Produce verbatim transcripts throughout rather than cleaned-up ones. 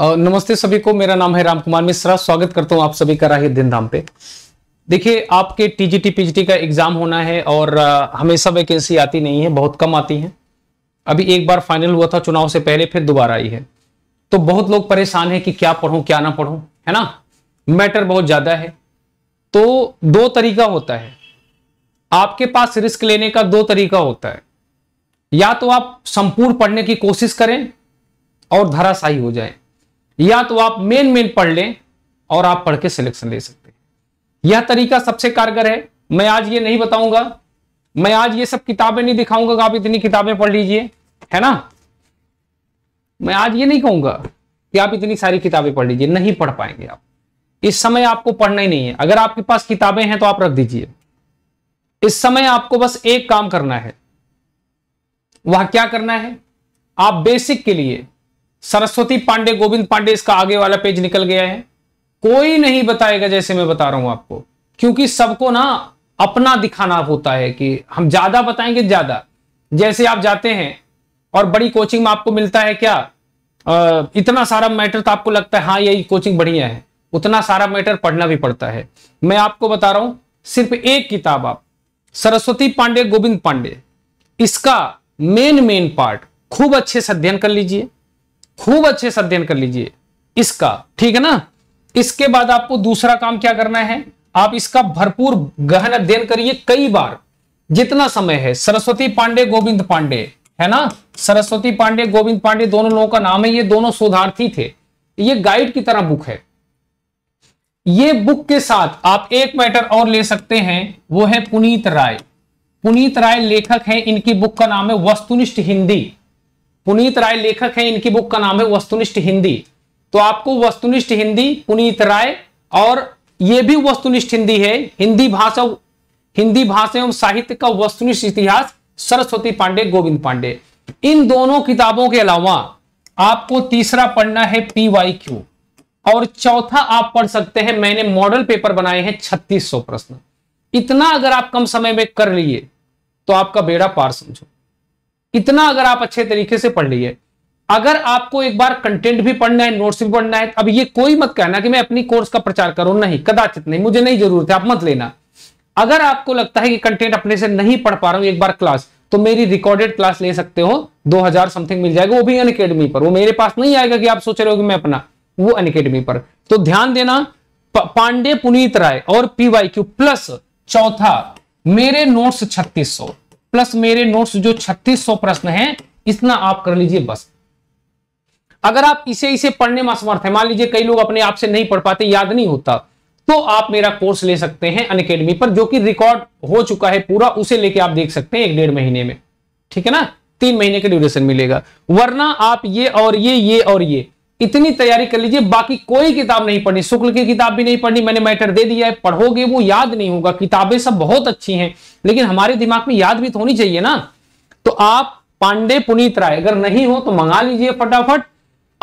नमस्ते सभी को, मेरा नाम है राम कुमार मिश्रा। स्वागत करता हूं आप सभी का राही अध्ययन धाम पे। देखिए, आपके टीजीटी पीजीटी का एग्जाम होना है और हमेशा वैकेंसी आती नहीं है, बहुत कम आती है। अभी एक बार फाइनल हुआ था चुनाव से पहले, फिर दोबारा आई है। तो बहुत लोग परेशान है कि क्या पढ़ूं क्या ना पढ़ूं, है ना, मैटर बहुत ज्यादा है। तो दो तरीका होता है आपके पास, रिस्क लेने का दो तरीका होता है। या तो आप संपूर्ण पढ़ने की कोशिश करें और धराशायी हो जाए, या तो आप मेन मेन पढ़ लें और आप पढ़ के सिलेक्शन ले सकते हैं। यह तरीका सबसे कारगर है। मैं आज ये नहीं बताऊंगा, मैं आज ये सब किताबें नहीं दिखाऊंगा कि आप इतनी किताबें पढ़ लीजिए, है ना। मैं आज ये नहीं कहूंगा कि आप इतनी सारी किताबें पढ़ लीजिए, नहीं पढ़ पाएंगे आप। इस समय आपको पढ़ना ही नहीं है। अगर आपके पास किताबें हैं तो आप रख दीजिए। इस समय आपको बस एक काम करना है। वह क्या करना है, आप बेसिक के लिए सरस्वती पांडे, गोविंद पांडे, इसका आगे वाला पेज निकल गया है। कोई नहीं बताएगा जैसे मैं बता रहा हूं आपको, क्योंकि सबको ना अपना दिखाना होता है कि हम ज्यादा बताएंगे ज्यादा। जैसे आप जाते हैं और बड़ी कोचिंग में आपको मिलता है क्या, आ, इतना सारा मैटर, तो आपको लगता है हाँ यही कोचिंग बढ़िया है, उतना सारा मैटर पढ़ना भी पड़ता है। मैं आपको बता रहा हूं, सिर्फ एक किताब आप सरस्वती पांडे गोविंद पांडे, इसका मेन मेन पार्ट खूब अच्छे से अध्ययन कर लीजिए, खूब अच्छे से अध्ययन कर लीजिए इसका, ठीक है ना। इसके बाद आपको दूसरा काम क्या करना है, आप इसका भरपूर गहन अध्ययन करिए कई बार, जितना समय है। सरस्वती पांडे गोविंद पांडे, है ना, सरस्वती पांडे गोविंद पांडे दोनों लोगों का नाम है। ये दोनों शोधार्थी थे। ये गाइड की तरह बुक है। ये बुक के साथ आप एक मैटर और ले सकते हैं, वो है पुनीत राय। पुनीत राय लेखक हैं, इनकी बुक का नाम है वस्तुनिष्ठ हिंदी। पुनीत राय लेखक हैं, इनकी बुक का नाम है वस्तुनिष्ठ हिंदी। तो आपको वस्तुनिष्ठ हिंदी, पुनीत राय, और ये भी वस्तुनिष्ठ हिंदी है, हिंदी भाषा, हिंदी भाषा एवं साहित्य का वस्तुनिष्ठ इतिहास, सरस्वती पांडे गोविंद पांडे। इन दोनों किताबों के अलावा आपको तीसरा पढ़ना है पीवाईक्यू, और चौथा आप पढ़ सकते हैं, मैंने मॉडल पेपर बनाए हैं छत्तीस सौ प्रश्न। इतना अगर आप कम समय में कर लिए तो आपका बेड़ा पार समझो। इतना अगर आप अच्छे तरीके से पढ़ लिए, अगर आपको एक बार कंटेंट भी पढ़ना है, नोट्स भी पढ़ना है। अब ये कोई मत कहना कि मैं अपनी कोर्स का प्रचार करूं, नहीं, कदाचित नहीं, मुझे नहीं जरूरत है, आप मत लेना। अगर आपको लगता है कि कंटेंट अपने से नहीं पढ़ पा रहा हूं एक बार क्लास, तो मेरी रिकॉर्डेड क्लास ले सकते हो, दो हजार समथिंग मिल जाएगा, वो भी अनअकैडमी पर। वो मेरे पास नहीं आएगा कि आप सोच रहे हो कि मैं अपना, वो अनअकैडमी पर। तो ध्यान देना, पांडे, पुनीत राय और पीवाईक्यू प्लस चौथा मेरे नोट्स छत्तीस सौ, प्लस मेरे नोट्स जो छत्तीस सौ प्रश्न हैं, इतना आप कर लीजिए बस। अगर आप इसे इसे पढ़ने में असमर्थ है, मान लीजिए कई लोग अपने आप से नहीं पढ़ पाते, याद नहीं होता, तो आप मेरा कोर्स ले सकते हैं अनअकैडमी पर, जो कि रिकॉर्ड हो चुका है पूरा, उसे लेके आप देख सकते हैं एक डेढ़ महीने में, ठीक है ना। तीन महीने का ड्यूरेशन मिलेगा। वरना आप ये और ये ये और ये इतनी तैयारी कर लीजिए। बाकी कोई किताब नहीं पढ़नी, शुक्ल की किताब भी नहीं पढ़नी, मैंने मैटर दे दिया है, पढ़ोगे वो याद नहीं होगा। किताबें सब बहुत अच्छी हैं, लेकिन हमारे दिमाग में याद भी तो होनी चाहिए ना। तो आप पांडे पुनीत राय अगर नहीं हो तो मंगा लीजिए फटाफट,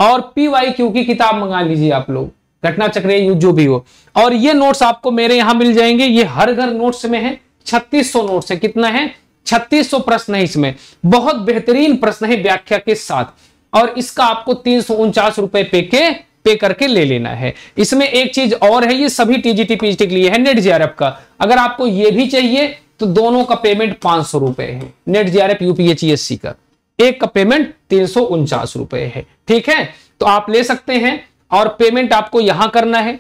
और पीवाईक्यू की किताब मंगा लीजिए आप लोग, घटना चक्र जो भी हो। और ये नोट्स आपको मेरे यहाँ मिल जाएंगे, ये हर घर नोट्स में है। छत्तीस सौ नोट्स है, कितना है, छत्तीस सौ प्रश्न है। इसमें बहुत बेहतरीन प्रश्न है व्याख्या के साथ, और इसका आपको तीन सौ उनचास रुपए पे के पे करके ले लेना है। इसमें एक चीज और है, ये सभी टीजीटी पीजीटी के लिए है, नेट जी आर एफ का। अगर आपको ये भी चाहिए तो दोनों का पेमेंट पांच सौ रुपए है, नेट जी आर एफ यूपीएचसी का, एक का पेमेंट तीन सौ उनचास रुपए है, ठीक है। तो आप ले सकते हैं, और पेमेंट आपको यहां करना है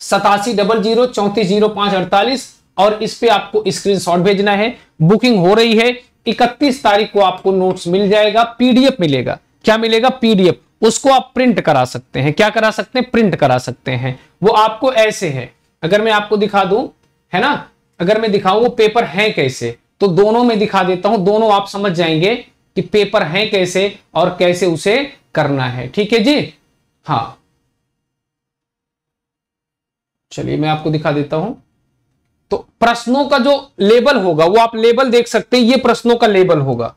सतासी डबल जीरो चौंतीस जीरो पांच अड़तालीस, और इस पे आपको स्क्रीन शॉट भेजना है। बुकिंग हो रही है, इकतीस तारीख को आपको नोट्स मिल जाएगा, पीडीएफ मिलेगा। क्या मिलेगा, पीडीएफ। उसको आप प्रिंट करा सकते हैं, क्या करा सकते हैं, प्रिंट करा सकते हैं। वो आपको ऐसे है, अगर मैं आपको दिखा दूं, है ना, अगर मैं दिखाऊं वो पेपर हैं कैसे, तो दोनों में दिखा देता हूं, दोनों आप समझ जाएंगे कि पेपर हैं कैसे और कैसे उसे करना है, ठीक है जी। हाँ चलिए, मैं आपको दिखा देता हूं। तो प्रश्नों का जो लेबल होगा वो आप लेबल देख सकते हैं। ये प्रश्नों का लेबल होगा,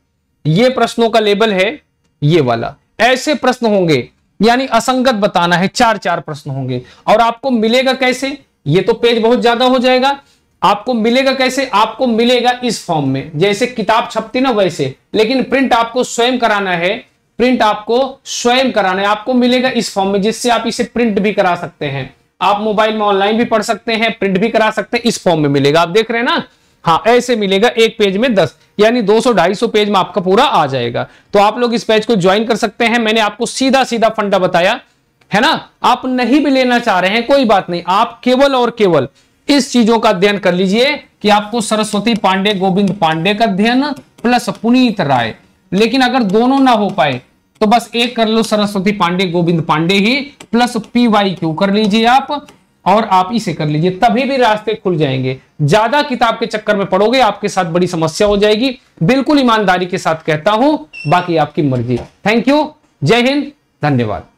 ये प्रश्नों का लेबल है ये वाला। ऐसे प्रश्न होंगे, यानी असंगत बताना है, चार चार प्रश्न होंगे। और आपको मिलेगा कैसे, ये तो पेज बहुत ज्यादा हो जाएगा। आपको मिलेगा कैसे, आपको मिलेगा इस फॉर्म में, जैसे किताब छपती ना वैसे, लेकिन प्रिंट आपको स्वयं कराना है। प्रिंट आपको स्वयं कराना है, आपको मिलेगा इस फॉर्म में, जिससे आप इसे प्रिंट भी करा सकते हैं। आप मोबाइल में ऑनलाइन भी पढ़ सकते हैं, प्रिंट भी करा सकते हैं, इस फॉर्म में मिलेगा। आप देख रहे हैं ना, हाँ ऐसे मिलेगा, एक पेज में दस, यानी दो सौ ढाई सौ पेज में आपका पूरा आ जाएगा। तो आप लोग इस पेज को ज्वाइन कर सकते हैं। मैंने आपको सीधा सीधा फंडा बताया है ना। आप नहीं भी लेना चाह रहे हैं कोई बात नहीं, आप केवल और केवल इस चीजों का अध्ययन कर लीजिए कि आपको सरस्वती पांडे, गोविंद पांडे का अध्ययन प्लस पुनीत राय। लेकिन अगर दोनों ना हो पाए तो बस एक कर लो, सरस्वती पांडे गोविंद पांडे ही प्लस पीवाईक्यू कर लीजिए आप, और आप इसे कर लीजिए, तभी भी रास्ते खुल जाएंगे। ज्यादा किताब के चक्कर में पड़ोगे आपके साथ बड़ी समस्या हो जाएगी, बिल्कुल ईमानदारी के साथ कहता हूं, बाकी आपकी मर्जी। थैंक यू, जय हिंद, धन्यवाद।